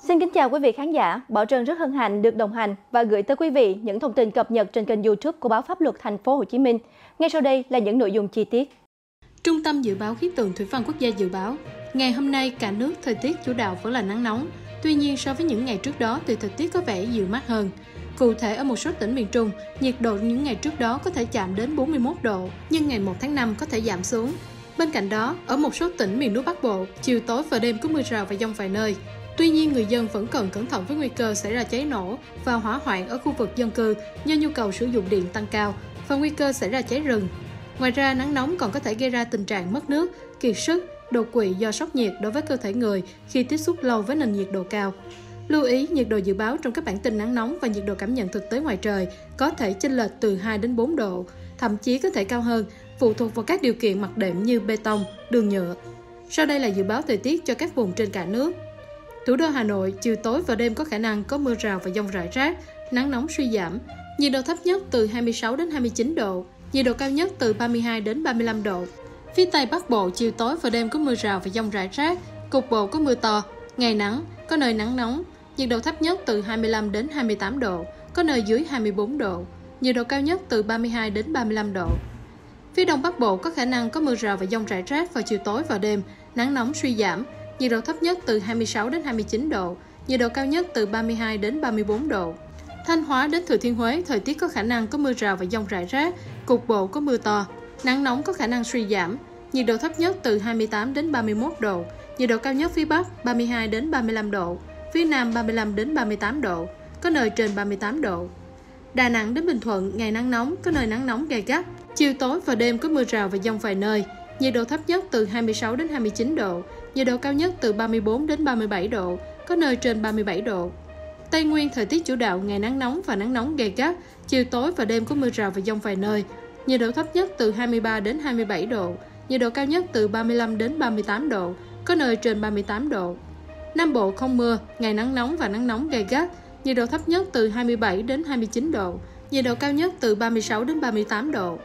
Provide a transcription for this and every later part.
Xin kính chào quý vị khán giả, Bảo Trân rất hân hạnh được đồng hành và gửi tới quý vị những thông tin cập nhật trên kênh YouTube của báo Pháp luật Thành phố Hồ Chí Minh. Ngay sau đây là những nội dung chi tiết. Trung tâm dự báo khí tượng thủy văn quốc gia dự báo, ngày hôm nay cả nước thời tiết chủ đạo vẫn là nắng nóng, tuy nhiên so với những ngày trước đó thì thời tiết có vẻ dịu mát hơn. Cụ thể ở một số tỉnh miền Trung, nhiệt độ những ngày trước đó có thể chạm đến 41 độ, nhưng ngày 1 tháng 5 có thể giảm xuống. Bên cạnh đó, ở một số tỉnh miền núi Bắc Bộ, chiều tối và đêm có mưa rào và dông vài nơi. Tuy nhiên, người dân vẫn cần cẩn thận với nguy cơ xảy ra cháy nổ và hỏa hoạn ở khu vực dân cư do nhu cầu sử dụng điện tăng cao và nguy cơ xảy ra cháy rừng. Ngoài ra, nắng nóng còn có thể gây ra tình trạng mất nước, kiệt sức, đột quỵ do sốc nhiệt đối với cơ thể người khi tiếp xúc lâu với nền nhiệt độ cao. Lưu ý, nhiệt độ dự báo trong các bản tin nắng nóng và nhiệt độ cảm nhận thực tế ngoài trời có thể chênh lệch từ 2 đến 4 độ, thậm chí có thể cao hơn, phụ thuộc vào các điều kiện mặc đệm như bê tông, đường nhựa. Sau đây là dự báo thời tiết cho các vùng trên cả nước. Thủ đô Hà Nội, chiều tối và đêm có khả năng có mưa rào và dông rải rác, nắng nóng suy giảm, nhiệt độ thấp nhất từ 26 đến 29 độ, nhiệt độ cao nhất từ 32 đến 35 độ. Phía Tây Bắc Bộ, chiều tối và đêm có mưa rào và dông rải rác, cục bộ có mưa to, ngày nắng, có nơi nắng nóng, nhiệt độ thấp nhất từ 25 đến 28 độ, có nơi dưới 24 độ, nhiệt độ cao nhất từ 32 đến 35 độ. Phía Đông Bắc Bộ có khả năng có mưa rào và dông rải rác vào chiều tối và đêm, nắng nóng suy giảm, nhiệt độ thấp nhất từ 26 đến 29 độ, nhiệt độ cao nhất từ 32 đến 34 độ. Thanh Hóa đến Thừa Thiên Huế, thời tiết có khả năng có mưa rào và dông rải rác, cục bộ có mưa to, nắng nóng có khả năng suy giảm, nhiệt độ thấp nhất từ 28 đến 31 độ, nhiệt độ cao nhất phía Bắc 32 đến 35 độ, phía Nam 35 đến 38 độ, có nơi trên 38 độ. Đà Nẵng đến Bình Thuận, ngày nắng nóng, có nơi nắng nóng gay gắt, chiều tối và đêm có mưa rào và dông vài nơi, nhiệt độ thấp nhất từ 26 đến 29 độ, nhiệt độ cao nhất từ 34 đến 37 độ, có nơi trên 37 độ. Tây Nguyên, thời tiết chủ đạo ngày nắng nóng và nắng nóng gay gắt, chiều tối và đêm có mưa rào và dông vài nơi, nhiệt độ thấp nhất từ 23 đến 27 độ, nhiệt độ cao nhất từ 35 đến 38 độ, có nơi trên 38 độ. Nam Bộ không mưa, ngày nắng nóng và nắng nóng gay gắt, nhiệt độ thấp nhất từ 27 đến 29 độ, nhiệt độ cao nhất từ 36 đến 38 độ.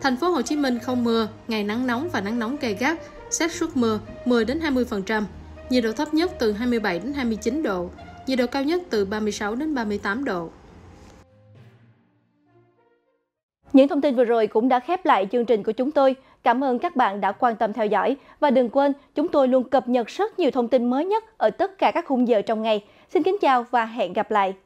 Thành phố Hồ Chí Minh không mưa, ngày nắng nóng và nắng nóng gay gắt, xác suất mưa 10 đến 20%, nhiệt độ thấp nhất từ 27 đến 29 độ, nhiệt độ cao nhất từ 36 đến 38 độ. Những thông tin vừa rồi cũng đã khép lại chương trình của chúng tôi. Cảm ơn các bạn đã quan tâm theo dõi và đừng quên chúng tôi luôn cập nhật rất nhiều thông tin mới nhất ở tất cả các khung giờ trong ngày. Xin kính chào và hẹn gặp lại!